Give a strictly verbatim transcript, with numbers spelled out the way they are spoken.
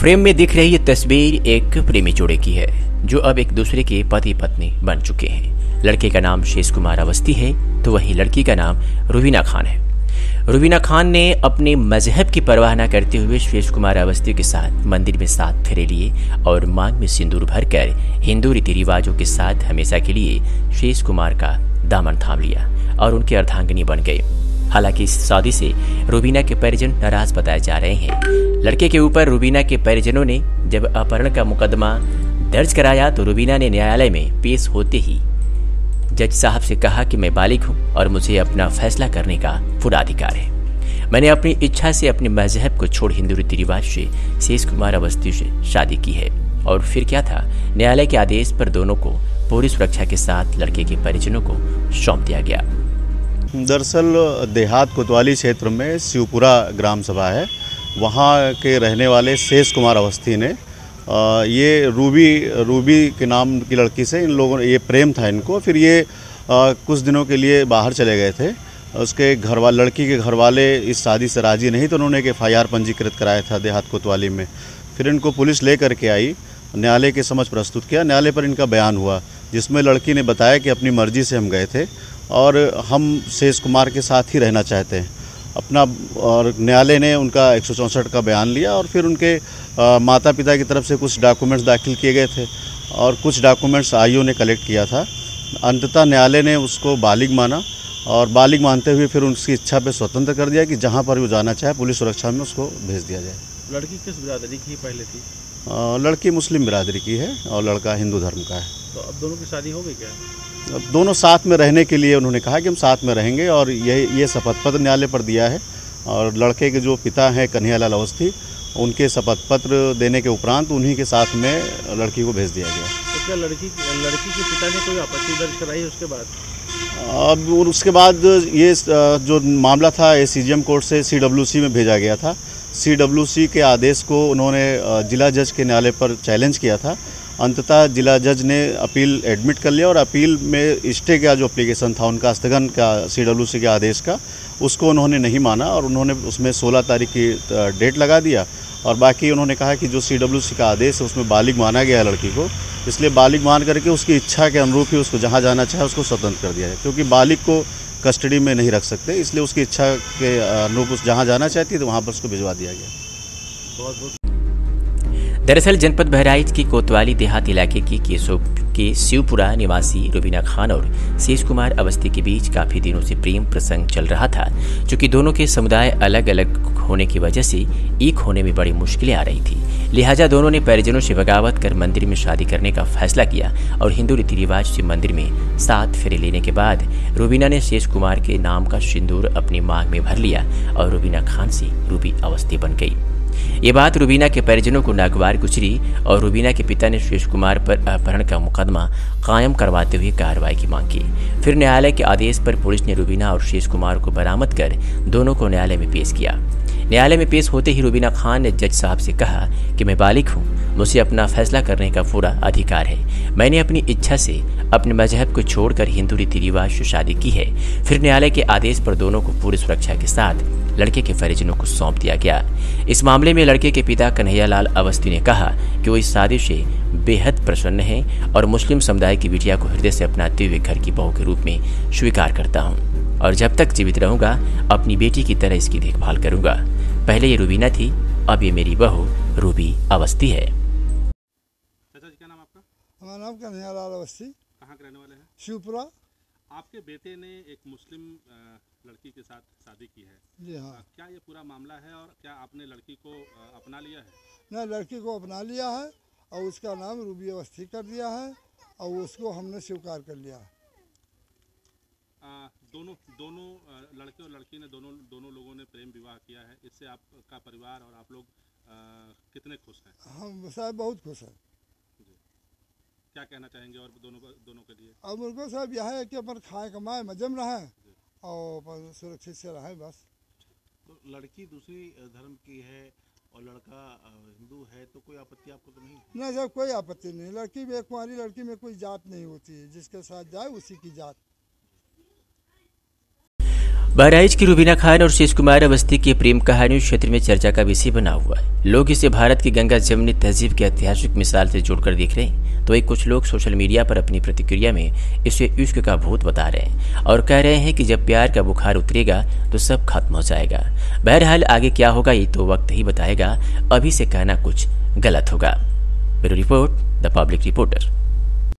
Frame में दिख रही ये तस्वीर एक प्रेमी जोड़े की है जो अब एक दूसरे के पति पत्नी बन चुके हैं। लड़के का नाम शेष कुमार अवस्थी है तो वहीं लड़की का नाम रुबीना खान है। रुबीना खान ने अपने मजहब की परवाह न करते हुए शेष कुमार अवस्थी के साथ मंदिर में सात फेरे लिए और मांग में सिंदूर भरकर हिंदू रीति रिवाजों के साथ हमेशा के लिए शेष कुमार का दामन थाम लिया और उनके अर्धांगिनी बन गए। हालांकि इस शादी से रुबीना के परिजन नाराज बताए जा रहे हैं। लड़के के ऊपर रुबीना के परिजनों ने जब अपहरण का मुकदमा दर्ज कराया तो रुबीना ने न्यायालय में पेश होते ही जज साहब से कहा कि मैं बालिग हूं और मुझे अपना फैसला करने का पूरा अधिकार है। मैंने अपनी इच्छा से अपने मजहब को छोड़ हिंदू रीति रिवाज से शेष कुमार अवस्थी से शादी की है। और फिर क्या था, न्यायालय के आदेश पर दोनों को पूरी सुरक्षा के साथ लड़के के परिजनों को सौंप दिया गया। दरअसल देहात कोतवाली क्षेत्र में शिवपुरा ग्राम सभा है, वहाँ के रहने वाले शेष कुमार अवस्थी ने ये रूबी रूबी के नाम की लड़की से इन लोगों ये प्रेम था इनको। फिर ये कुछ दिनों के लिए बाहर चले गए थे। उसके घर वाले लड़की के घर वाले इस शादी से राजी नहीं तो उन्होंने एक एफ आई आर पंजीकृत कराया था देहात कोतवाली में। फिर इनको पुलिस ले करके आई, न्यायालय के समक्ष प्रस्तुत किया। न्यायालय पर इनका बयान हुआ जिसमें लड़की ने बताया कि अपनी मर्जी से हम गए थे और हम शेष कुमार के साथ ही रहना चाहते हैं अपना। और न्यायालय ने उनका एक सौ चौंसठ का बयान लिया और फिर उनके आ, माता पिता की तरफ से कुछ डॉक्यूमेंट्स दाखिल किए गए थे और कुछ डॉक्यूमेंट्स आईओ ने कलेक्ट किया था। अंततः न्यायालय ने उसको बालिग माना और बालिग मानते हुए फिर उसकी इच्छा पे स्वतंत्र कर दिया कि जहाँ पर वो जाना चाहे पुलिस सुरक्षा में उसको भेज दिया जाए। लड़की किस बिरादरी की पहले थी? आ, लड़की मुस्लिम बिरादरी की है और लड़का हिंदू धर्म का है। तो अब दोनों की शादी हो गई क्या? अब दोनों साथ में रहने के लिए उन्होंने कहा कि हम साथ में रहेंगे और यही ये शपथ पत्र न्यायालय पर दिया है। और लड़के के जो पिता हैं कन्हैयालाल अवस्थी, उनके शपथ पत्र देने के उपरांत उन्हीं के साथ में लड़की को भेज दिया गया। तो क्या लड़की लड़की के पिता ने कोई आपत्ति दर्ज कराई उसके बाद? अब उसके बाद ये जो मामला था ये सी जी एम कोर्ट से सी डब्ल्यू सी में भेजा गया था। सी डब्ल्यू सी के आदेश को उन्होंने जिला जज के न्यायालय पर चैलेंज किया था। अंततः जिला जज ने अपील एडमिट कर लिया और अपील में स्टे का जो एप्लीकेशन था उनका स्थगन का सी डब्ल्यू सी के आदेश का, उसको उन्होंने नहीं माना और उन्होंने उसमें सोलह तारीख की डेट लगा दिया। और बाकी उन्होंने कहा कि जो सी डब्ल्यू सी का आदेश है उसमें बालिग माना गया है लड़की को, इसलिए बालिग मान करके उसकी इच्छा के अनुरूप ही उसको जहाँ जाना चाहे उसको स्वतंत्र कर दिया है। क्योंकि बालिग को कस्टडी में नहीं रख सकते, इसलिए उसकी इच्छा के अनुरूप उस जहाँ जाना चाहती है तो वहाँ पर उसको भिजवा दिया गया। बहुत बहुत दरअसल जनपद बहराइच की कोतवाली देहात इलाके की केसो के शिवपुरा निवासी रुबीना खान और शेष कुमार अवस्थी के बीच काफ़ी दिनों से प्रेम प्रसंग चल रहा था, चूँकि दोनों के समुदाय अलग अलग होने की वजह से एक होने में बड़ी मुश्किलें आ रही थी। लिहाजा दोनों ने परिजनों से बगावत कर मंदिर में शादी करने का फैसला किया और हिंदू रीति रिवाज से मंदिर में सात फेरे लेने के बाद रुबीना ने शेष कुमार के नाम का सिंदूर अपनी मांग में भर लिया और रुबीना खान से रूबी अवस्थी बन गई। ये बात रुबीना के परिजनों को नागवार गुजरी और रुबीना के पिता ने शेष कुमार पर अपहरण का मुकदमा कायम करवाते हुए कार्रवाई की मांग की। फिर न्यायालय के आदेश पर पुलिस ने रुबीना और शेष कुमार को बरामद कर दोनों को न्यायालय में पेश किया। न्यायालय में पेश होते ही रुबीना खान ने जज साहब से कहा कि मैं बालिग हूँ, मुझे अपना फैसला करने का पूरा अधिकार है। मैंने अपनी इच्छा से अपने मजहब को छोड़कर हिंदू रीति रिवाज से शादी की है। फिर न्यायालय के आदेश पर दोनों को पूरी सुरक्षा के साथ लड़के के परिजनों को सौंप दिया गया। इस मामले में लड़के के पिता कन्हैयालाल अवस्थी ने कहा कि वो इस शादी से बेहद प्रसन्न हैं और मुस्लिम समुदाय की बिटिया को हृदय से अपनाते हुए घर की बहू के रूप में स्वीकार करता हूं और जब तक जीवित रहूंगा अपनी बेटी की तरह इसकी देखभाल करूंगा। पहले ये रुबीना थी, अब ये मेरी बहू रूबी अवस्थी है। चाचा जी क्या नाम आपका? हमारा नाम कन्हैयालाल अवस्थी। कहां के रहने वाले हैं? शिवपुरा। आपके बेटे ने एक मुस्लिम लड़की के साथ शादी की है। जी हाँ। क्या ये पूरा मामला है और क्या आपने लड़की को अपना लिया है? ना, लड़की को अपना लिया है और उसका नाम रूबी अवस्थी कर दिया है और उसको हमने स्वीकार कर लिया है। दोनों दोनों लड़के और लड़की ने दोनों दोनों लोगों ने प्रेम विवाह किया है। इससे आपका परिवार और आप लोग आ, कितने खुश हैं? हम साहब बहुत खुश हैं। क्या कहना चाहेंगे और दोनों दोनों के लिए? अब उनको साहब यह है कि अपन खाए कमाए मजम रहें और सुरक्षित से रहें बस। तो लड़की दूसरी धर्म की है और लड़का हिंदू है तो कोई आपत्ति आपको तो नहीं? ना साहब कोई आपत्ति नहीं। लड़की में कुंवारी लड़की में कोई जात नहीं होती है, जिसके साथ जाए उसी की जात। बहराइच की रुबीना खान और शेष कुमार अवस्थी की प्रेम कहानियों क्षेत्र में चर्चा का विषय बना हुआ है। लोग इसे भारत की गंगा जमुनी तहजीब की ऐतिहासिक मिसाल से जोड़कर देख रहे हैं, तो एक कुछ लोग सोशल मीडिया पर अपनी प्रतिक्रिया में इसे इश्क का भूत बता रहे हैं और कह रहे हैं कि जब प्यार का बुखार उतरेगा तो सब खत्म हो जाएगा। बहरहाल आगे क्या होगा ये तो वक्त ही बताएगा, अभी से कहना कुछ गलत होगा। Bureau report, the public reporter.